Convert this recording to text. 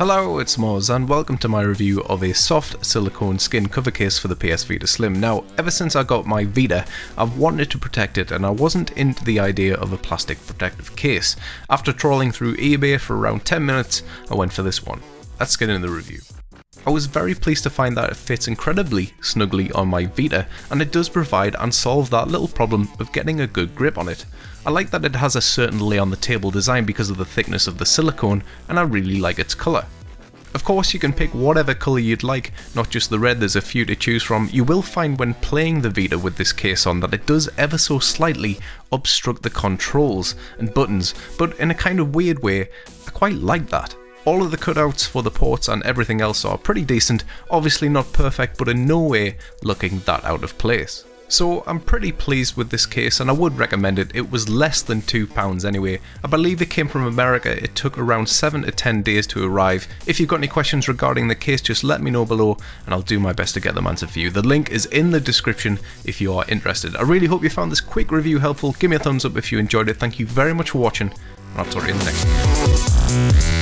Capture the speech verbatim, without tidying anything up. Hello, it's Moz and welcome to my review of a soft silicone skin cover case for the P S Vita Slim. Now, ever since I got my Vita, I've wanted to protect it and I wasn't into the idea of a plastic protective case. After trawling through eBay for around ten minutes, I went for this one. Let's get into the review. I was very pleased to find that it fits incredibly snugly on my Vita, and it does provide and solve that little problem of getting a good grip on it. I like that it has a certain lay on the table design because of the thickness of the silicone, and I really like its colour. Of course, you can pick whatever colour you'd like, not just the red, there's a few to choose from. You will find when playing the Vita with this case on that it does ever so slightly obstruct the controls and buttons, but in a kind of weird way, I quite like that. All of the cutouts for the ports and everything else are pretty decent, obviously not perfect but in no way looking that out of place. So I'm pretty pleased with this case and I would recommend it. It was less than two pounds anyway. I believe it came from America, it took around seven to ten days to arrive. If you've got any questions regarding the case just let me know below and I'll do my best to get them answered for you. The link is in the description if you are interested. I really hope you found this quick review helpful, give me a thumbs up if you enjoyed it, thank you very much for watching and I'll talk to you in the next one.